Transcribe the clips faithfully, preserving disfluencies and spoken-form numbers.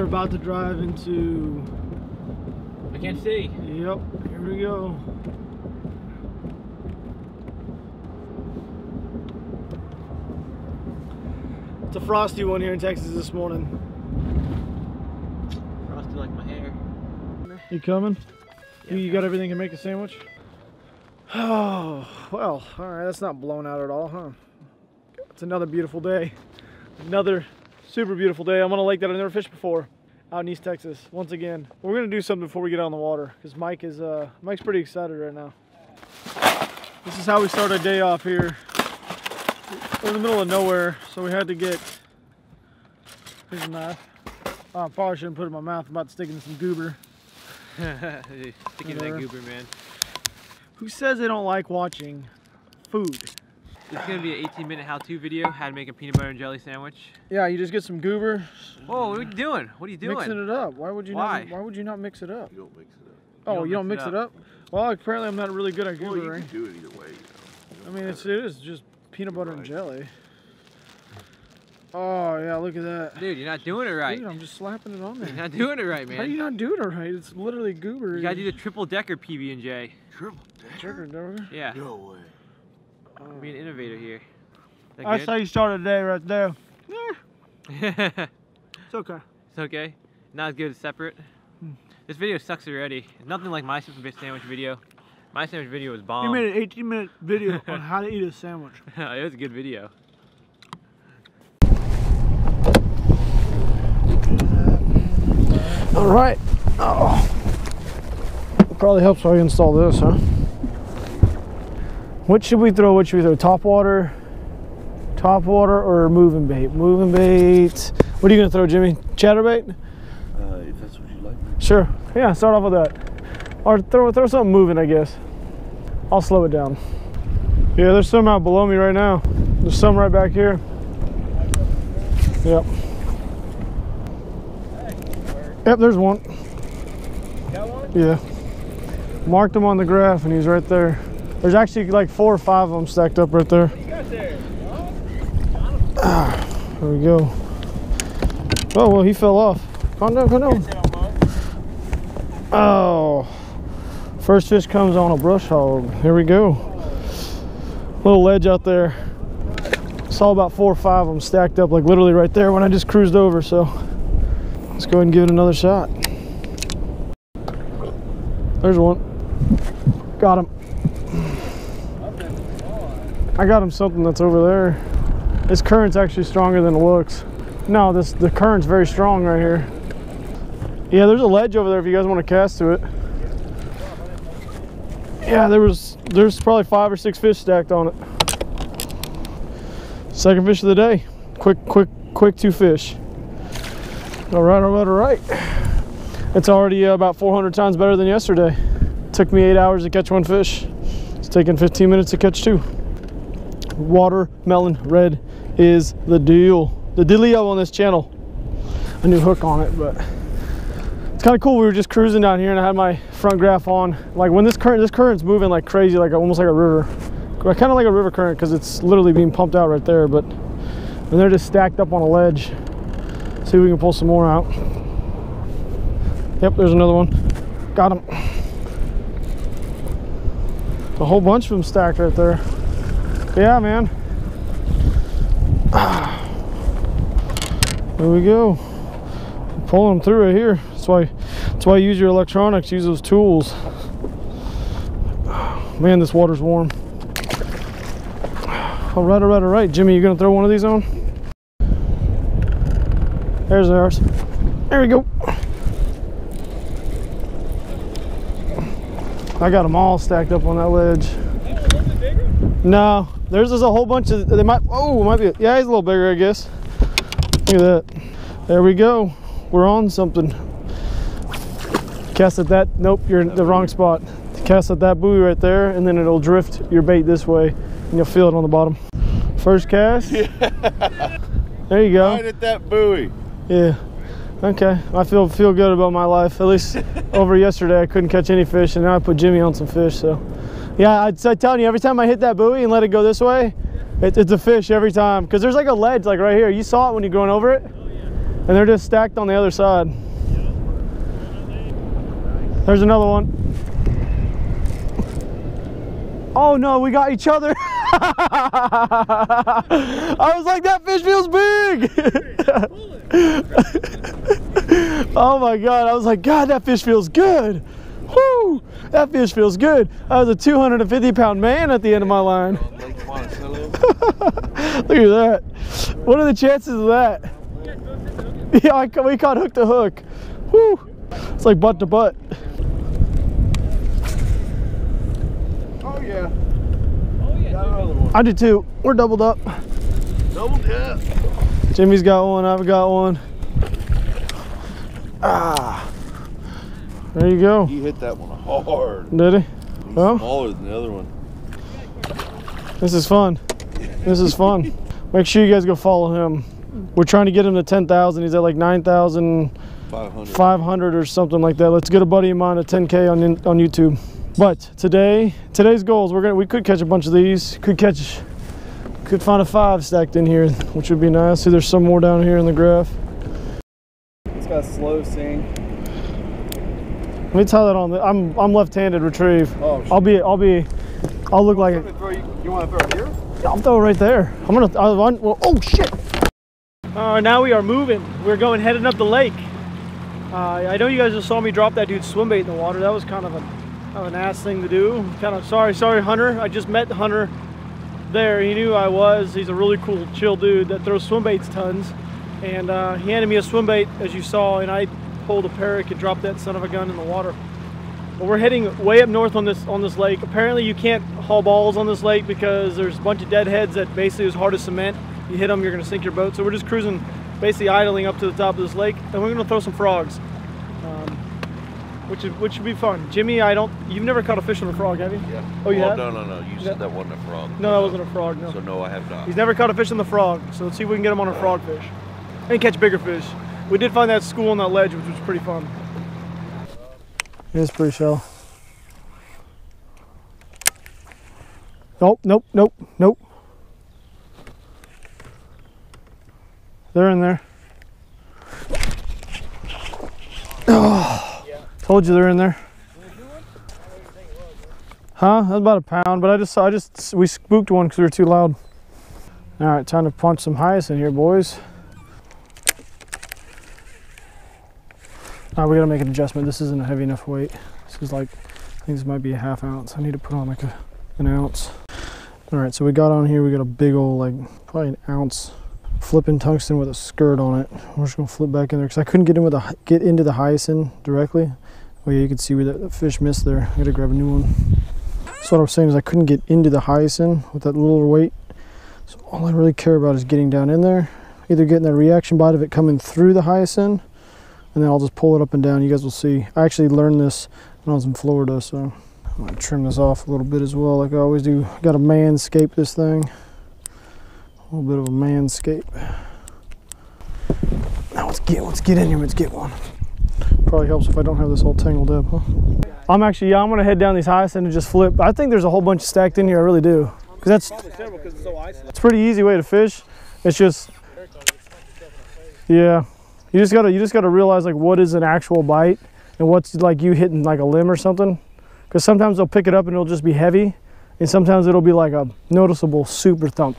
are about to drive into... I can't see. Yep, here we go. It's a frosty one here in Texas this morning. Frosty like my hair. You coming? Yeah, you got everything to make a sandwich? Oh, well, all right, that's not blown out at all, huh? It's another beautiful day. Another super beautiful day. I'm on a lake that I've never fished before out in East Texas. Once again, we're gonna do something before we get on the water because Mike is, uh, Mike's pretty excited right now. This is how we start our day off here. We're in the middle of nowhere, so we had to get, here's a knife. Oh, I probably shouldn't put it in my mouth. I'm about to stick it in some goober. Stick it in that goober, man. Who says they don't like watching food? It's gonna be an eighteen minute how-to video, how to make a peanut butter and jelly sandwich. Yeah, you just get some goober. Whoa, what are you doing? What are you doing? Mixing it up. Why would you? Why? Not, why would you not mix it up? You don't mix it up. Oh, you don't mix, you don't mix it, up. it up? Well, apparently I'm not really good at goobering. Well, you can do it either way. You know. I mean, it's, it is just peanut butter right. and jelly. Oh yeah, look at that. Dude, you're not doing it right. Dude, I'm just slapping it on there. You're not doing it right, man. How are you not doing it right? It's literally goober. You gotta do the triple decker P B and J. Triple decker? Triple decker? Yeah. No way. Oh. Be an innovator here. That I good? Say you started today right there. Yeah. It's okay. It's okay. Not as good as separate. Hmm. This video sucks already. It's nothing like my super sandwich video. My sandwich video was bomb. You made an eighteen minute video on how to eat a sandwich. It was a good video. All right. Oh. It probably helps if I install this, huh? What should we throw? What should we throw? Top water, top water, or moving bait? Moving bait. What are you gonna throw, Jimmy? Chatterbait? Uh, if that's what you like. Sure. Yeah. Start off with that, or throw throw something moving, I guess. I'll slow it down. Yeah, there's some out below me right now. There's some right back here. Yep. Yep, there's one. Got one? Yeah. Marked him on the graph and he's right there. There's actually like four or five of them stacked up right there. What do you got there? Oh, ah, there we go. Oh, well, he fell off. Calm down, calm down. Oh, first fish comes on a brush hog. Here we go. Little ledge out there. Saw about four or five of them stacked up like literally right there when I just cruised over, so. Let's go ahead and give it another shot. There's one. Got him. I got him something that's over there. This current's actually stronger than it looks. No, this the current's very strong right here. Yeah, there's a ledge over there if you guys want to cast to it. Yeah, there was there's probably five or six fish stacked on it. Second fish of the day. Quick, quick, quick two fish. All right, all right, all right. It's already uh, about four hundred times better than yesterday. It took me eight hours to catch one fish. It's taken fifteen minutes to catch two. Watermelon red is the deal. The dealio on this channel. A new hook on it, but it's kind of cool. We were just cruising down here and I had my front graph on. Like when this current, this current's moving like crazy, like almost like a river. Kind of like a river current because it's literally being pumped out right there, but and they're just stacked up on a ledge. See if we can pull some more out. Yep, there's another one. Got him. A whole bunch of them stacked right there. Yeah, man. There we go. Pulling them through right here. That's why. That's why you use your electronics. Use those tools. Man, this water's warm. All right, all right, all right. Jimmy, you gonna throw one of these on? There's ours. There we go. I got them all stacked up on that ledge. No, there's just a whole bunch of. They might. Oh, might be. Yeah, he's a little bigger, I guess. Look at that. There we go. We're on something. Cast at that. Nope, you're in the wrong spot. Cast at that buoy right there, and then it'll drift your bait this way, and you'll feel it on the bottom. First cast. Yeah. There you go. Right at that buoy. Yeah. Okay. I feel feel good about my life. At least over yesterday I couldn't catch any fish, and now I put Jimmy on some fish. So, yeah, I'd, I'm telling you, every time I hit that buoy and let it go this way, it, it's a fish every time. Cause there's like a ledge like right here. You saw it when you're going over it. Oh, yeah. And they're just stacked on the other side. There's another one. Oh no, we got each other. I was like, that fish feels big. Oh my God, I was like, God, that fish feels good. Whoo, that fish feels good. I was a two hundred fifty pound man at the end of my line. Look at that. What are the chances of that? Yeah, I, we caught hook to hook. Whoo. It's like butt to butt. Oh yeah. Oh yeah. Got another one. I did too. We're doubled up. Doubled up. Jimmy's got one. I've got one. Ah. There you go. He hit that one hard. Did he? He's well, smaller than the other one. This is fun. This is fun. Make sure you guys go follow him. We're trying to get him to ten thousand. He's at like nine thousand. five hundred or something like that. Let's get a buddy of mine a ten K on on YouTube. But today, today's goals, we're gonna we could catch a bunch of these. Could catch, could find a five stacked in here, which would be nice. See, there's some more down here in the graph. It's got a slow sink. Let me tie that on. The, I'm I'm left-handed retrieve. Oh, I'll be I'll be I'll look like it. Throw, you you want to throw here? Yeah, I'll throw it right there. I'm gonna. I'll, I'm, well, oh shit! All right, now we are moving. We're going heading up the lake. Uh, I know you guys just saw me drop that dude's swim bait in the water. That was kind of, a, kind of an ass thing to do. Kind of sorry, sorry, Hunter. I just met Hunter there. He knew I was. He's a really cool, chill dude that throws swim baits tons. And uh, he handed me a swim bait, as you saw, and I pulled a perch and dropped that son of a gun in the water. But we're heading way up north on this on this lake. Apparently, you can't haul balls on this lake because there's a bunch of deadheads that basically is hard as cement. You hit them, you're gonna sink your boat. So we're just cruising, basically idling up to the top of this lake, and we're gonna throw some frogs, um, which is, which should be fun. Jimmy, I don't, you've never caught a fish on a frog, have you? Yeah. Oh, you well, have? No, no, no. You yeah. said that wasn't a frog. No, that wasn't a frog. No. So no, I have not. He's never caught a fish on the frog. So let's see if we can get him on a frog fish and catch bigger fish. We did find that school on that ledge, which was pretty fun. It's pretty shallow. Nope, nope, nope, nope. They're in there. Oh, yeah. Told you they're in there. Huh? That's about a pound, but I just, I just, we spooked one because we were too loud. All right, time to punch some hyacinth in here, boys. All right, we gotta make an adjustment. This isn't a heavy enough weight. This is like, I think this might be a half ounce. I need to put on like a, an ounce. All right, so we got on here. We got a big old, like probably an ounce. Flipping tungsten with a skirt on it. We're just gonna flip back in there because I couldn't get in with a get into the hyacinth directly. Oh yeah, you can see where that fish missed there. I gotta grab a new one. So what I'm saying is I couldn't get into the hyacinth with that little weight. So all I really care about is getting down in there, either getting that reaction bite of it coming through the hyacinth, and then I'll just pull it up and down. You guys will see. I actually learned this when I was in Florida, so I'm gonna trim this off a little bit as well, like I always do. Gotta manscape this thing. A little bit of a manscape. Now let's get, let's get in here, let's get one. Probably helps if I don't have this all tangled up, huh? I'm actually, yeah, I'm gonna head down these hyacinth and just flip. I think there's a whole bunch stacked in here, I really do. Because that's, it's a pretty easy way to fish. It's just, yeah. You just gotta, you just gotta realize like what is an actual bite and what's like you hitting like a limb or something. Because sometimes they'll pick it up and it'll just be heavy. And sometimes it'll be like a noticeable super thump.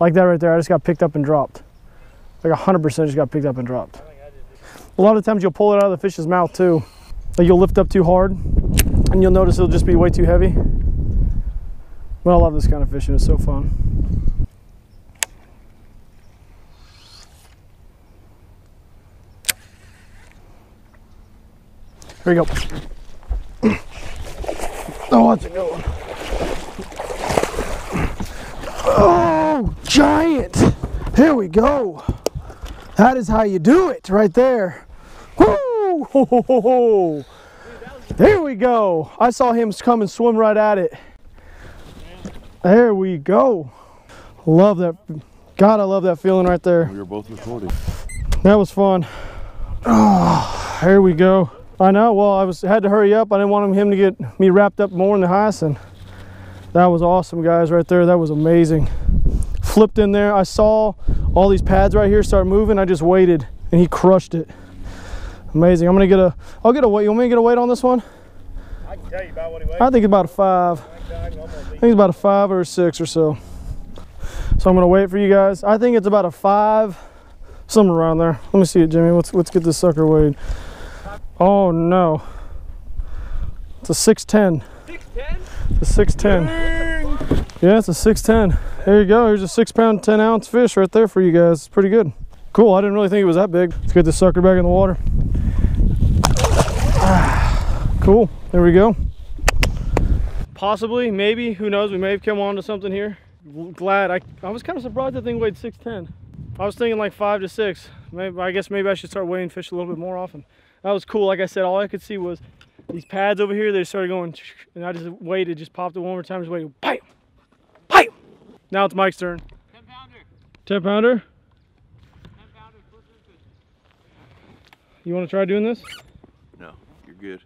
Like that right there, I just got picked up and dropped. Like one hundred percent just got picked up and dropped. A lot of times you'll pull it out of the fish's mouth too. Like you'll lift up too hard and you'll notice it'll just be way too heavy. But I love this kind of fishing, it's so fun. Here we go. Oh, that's a good one. Oh. Oh, giant. Here we go. That is how you do it right there. Woo! Ho, ho, ho, ho. There we go. I saw him come and swim right at it. There we go. Love that. God, I love that feeling right there. We were both recording. That was fun. Oh, here we go. I know. Well, I was had to hurry up. I didn't want him to get me wrapped up more in the hyacinth. That was awesome, guys, right there. That was amazing. Flipped in there. I saw all these pads right here start moving. I just waited. and he crushed it. Amazing. I'm gonna get a. I'll get a weight. You want me to get a weight on this one? I can tell you about what he weighs. I think about a five. I think it's about a five or a six or so. So I'm gonna wait for you guys. I think it's about a five, somewhere around there. Let me see it, Jimmy. Let's let's get this sucker weighed. Oh no, it's a six ten. six ten? It's a six ten. Yeah, it's a six ten. There you go. Here's a six pound ten ounce fish right there for you guys. It's pretty good. Cool. I didn't really think it was that big. Let's get this sucker back in the water. Cool. There we go. Possibly, maybe, who knows? We may have come on to something here. Glad. I, I was kind of surprised that thing weighed six ten. I was thinking like five to six. Maybe, I guess maybe I should start weighing fish a little bit more often. That was cool. Like I said, all I could see was these pads over here. They started going, and I just waited, just popped it one more time, just waited. Bam! Bam! Now it's Mike's turn. ten pounder. ten pounder? ten pounder. You want to try doing this? No, you're good.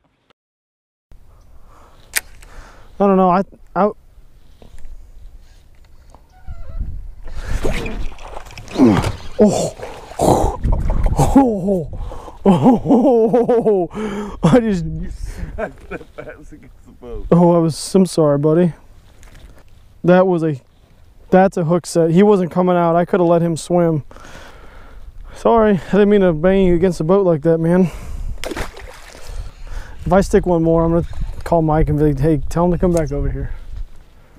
I don't know. I. I Oh. Oh. Oh. Oh. Oh. I just. Oh, I was. I'm sorry, buddy. That was a. That's a hook set. He wasn't coming out. I could have let him swim. Sorry. I didn't mean to bang you against the boat like that, man. If I stick one more, I'm going to call Mike and be like, hey, tell him to come back over here.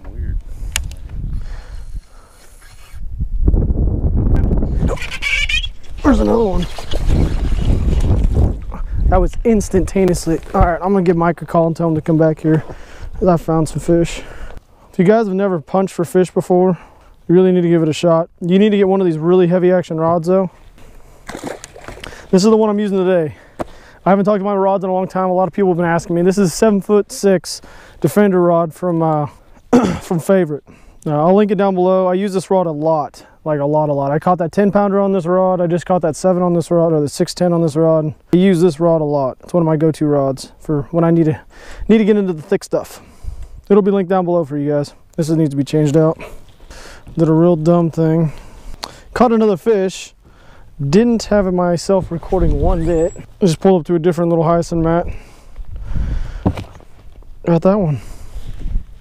Weird. There's another one. That was instantaneously. All right, I'm gonna give Mike a call and tell him to come back here, because I found some fish. If you guys have never punched for fish before, you really need to give it a shot. You need to get one of these really heavy action rods though. This is the one I'm using today. I haven't talked about my rods in a long time. A lot of people have been asking me. This is a seven foot six Defender rod from uh, from Favorite. Now, I'll link it down below. I use this rod a lot, like a lot, a lot. I caught that ten pounder on this rod. I just caught that seven on this rod, or the six ten on this rod. I use this rod a lot. It's one of my go-to rods for when I need to need to get into the thick stuff. It'll be linked down below for you guys. This needs to be changed out. Did a real dumb thing. Caught another fish. Didn't have it myself recording one bit. Just pulled up to a different little hyacinth mat. Got that one.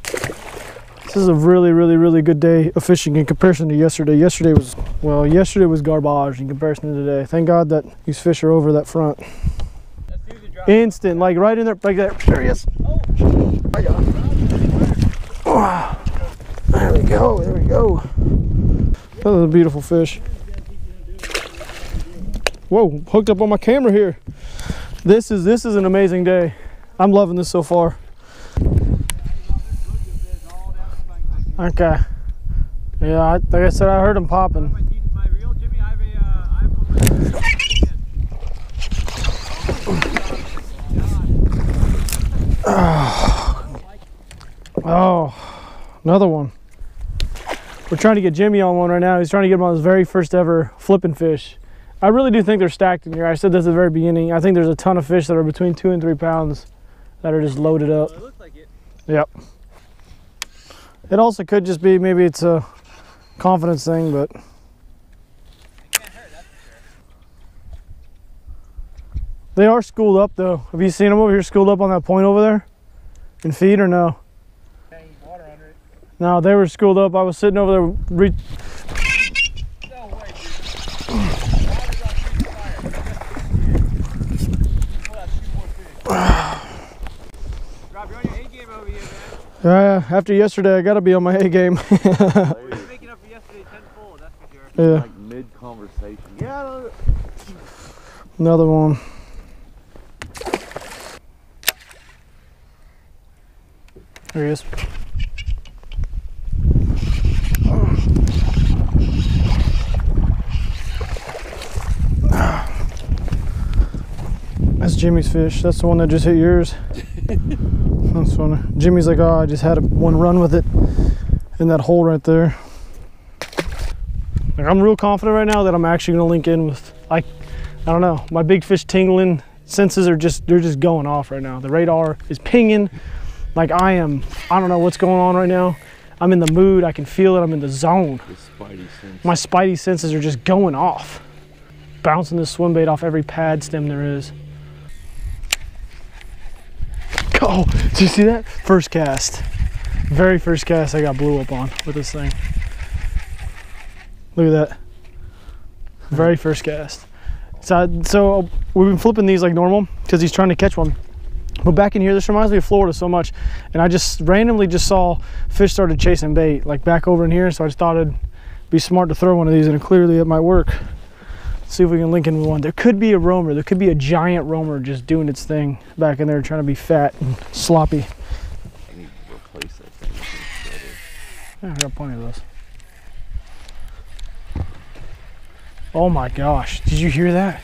This is a really, really, really good day of fishing in comparison to yesterday. Yesterday was, well, yesterday was garbage in comparison to today. Thank God that these fish are over that front. Instant, like right in there, like there. There he is. There we go, there we go. That was a beautiful fish. Whoa, hooked up on my camera here. This is this is an amazing day. I'm loving this so far. Okay. Yeah, I, like I said, I heard him popping. Oh. Oh, another one. We're trying to get Jimmy on one right now. He's trying to get him on his very first ever flipping fish. I really do think they're stacked in here. I said this at the very beginning. I think there's a ton of fish that are between two and three pounds that are just loaded up. Well, it looks like it. Yep. It also could just be maybe it's a confidence thing, but. It can't hurt, that's for sure. They are schooled up though. Have you seen them over here schooled up on that point over there? And feed or no? Can't eat water under it. No, they were schooled up. I was sitting over there. Re Uh, after yesterday, I gotta be on my A game. You're making up for yesterday tenfold, that's for sure. Yeah. Like mid conversation. Yeah. Another one. There he is. That's Jimmy's fish. That's the one that just hit yours. That's funny. Jimmy's like, oh, I just had a, one run with it in that hole right there. Like, I'm real confident right now that I'm actually gonna link in with, like, I don't know, my big fish tingling senses are just, they're just going off right now. The radar is pinging. Like I am, I don't know what's going on right now. I'm in the mood, I can feel it, I'm in the zone. The spidey sense. My spidey senses are just going off. bouncing this swim bait off every pad stem there is. Oh, did you see that? First cast. Very first cast I got blew up on with this thing. Look at that. Very first cast. So, so we've been flipping these like normal because he's trying to catch one. But back in here, this reminds me of Florida so much. And I just randomly just saw fish started chasing bait like back over in here. So I just thought it'd be smart to throw one of these, and clearly it might work. See if we can link in with one. There could be a roamer. There could be a giant roamer just doing its thing back in there, trying to be fat and sloppy. I need to replace that thing. Yeah, I got plenty of those. Oh my gosh. Did you hear that?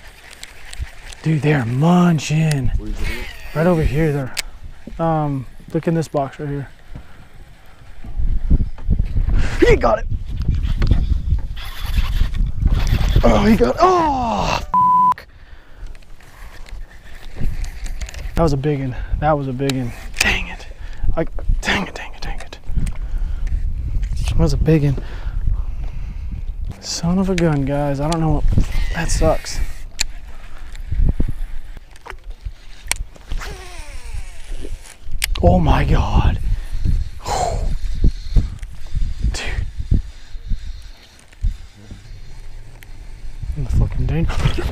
Dude, they're munching. Where's it? Right over here there. Um, look in this box right here. He got it. Oh, he got, oh, f that was a big one. That was a big one. Dang it. I, dang it, dang it, dang it. That was a big one. Son of a gun, guys. I don't know what, that sucks. Oh my God.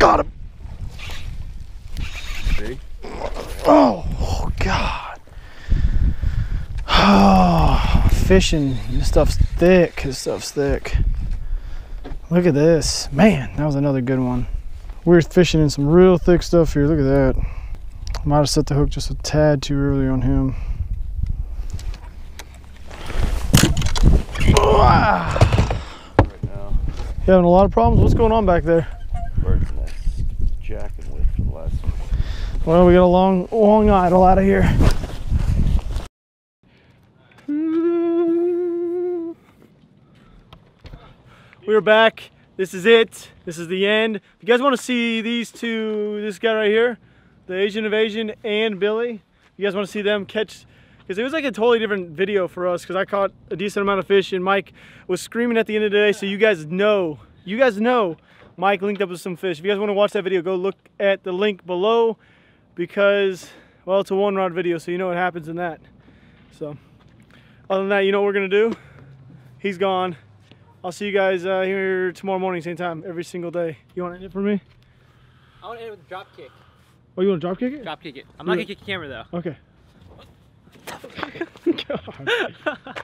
Got him! Big? Oh, oh God! Oh, fishing. This stuff's thick. This stuff's thick. Look at this, man. That was another good one. We're fishing in some real thick stuff here. Look at that. Might have set the hook just a tad too early on him. Right now. You having a lot of problems? What's going on back there? Jacking with for the last one. Well, we got a long, long idle out of here. We're back. This is it. This is the end. If you guys want to see these two, this guy right here, the Asian Invasion and Billy, you guys want to see them catch, because it was like a totally different video for us, because I caught a decent amount of fish and Mike was screaming at the end of the day, so you guys know, you guys know Mike linked up with some fish. If you guys want to watch that video, go look at the link below, because, well, it's a one rod video, so you know what happens in that. So, other than that, you know what we're going to do? He's gone. I'll see you guys uh, here tomorrow morning, same time, every single day. You want to end it for me? I want to end it with a drop kick. Oh, you want to drop kick it? Drop kick it. I'm not going to kick the camera, though. Okay. God.